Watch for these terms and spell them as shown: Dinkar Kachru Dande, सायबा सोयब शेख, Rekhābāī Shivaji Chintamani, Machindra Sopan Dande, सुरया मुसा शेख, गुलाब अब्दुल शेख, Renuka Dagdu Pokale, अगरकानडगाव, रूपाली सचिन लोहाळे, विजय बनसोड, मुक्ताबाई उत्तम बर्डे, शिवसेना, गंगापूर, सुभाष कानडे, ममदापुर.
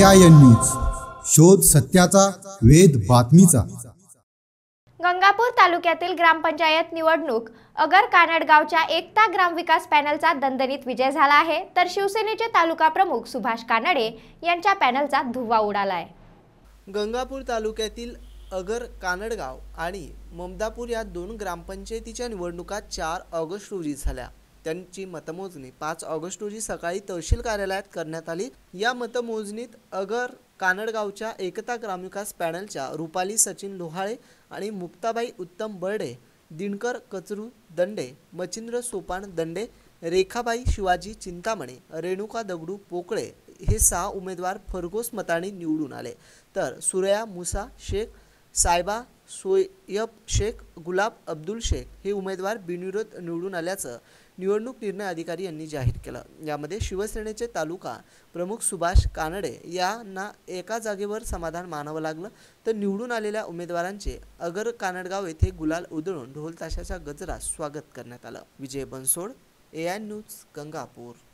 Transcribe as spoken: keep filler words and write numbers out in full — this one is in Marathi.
पर्याय न्यूज, शोध सत्याचा, वेध बातमीचा। गंगापूर तालुक्यातील ग्रामपंचायत निवडणूक अगरकानडगावच्या एकता ग्रामविकास पॅनलचा दणदणीत विजय झाला आहे, तर शिवसेनेचे तालुका प्रमुख सुभाष कानडे यांच्या पॅनलचा धुव्वा उडाला आहे। गंगापूर तालुक्यातील अगरकानडगाव आणि ममदापुर या दोन ग्रामपंचायतीच्या निवडणुका चार ऑगस्ट रोजी झाल्या। त्यांची मतमोजणी पाच ऑगस्ट रोजी सकाळी तहसील कार्यालयात करण्यात आली। या मतमोजणीत अगर कानडगावच्या एकता ग्रामविकास पॅनलच्या रूपाली सचिन लोहाळे आणि मुक्ताबाई उत्तम बर्डे, दिनकर कचरू दंडे, मचिंद्र सोपान दंडे, रेखाबाई शिवाजी चिंतामणी, रेणुका दगडू पोकळे हे सहा उमेदवार फरघोस मतांनी निवडून आले, तर सुरया मुसा शेख, सायबा सोयब शेख, गुलाब अब्दुल शेख हे उमेदवार बिनविरोध निवडून आल्याचं निवडणूक निर्णय अधिकारी यांनी जाहीर केलं। यामध्ये शिवसेनेचे तालुका प्रमुख सुभाष कानडे यांना एका जागेवर समाधान मानावं लागलं, तर निवडून आलेल्या उमेदवारांचे अगर कानडगाव येथे गुलाल उधळून ढोलताशाच्या गजरात स्वागत करण्यात आलं। विजय बनसोड, A I news, गंगापूर।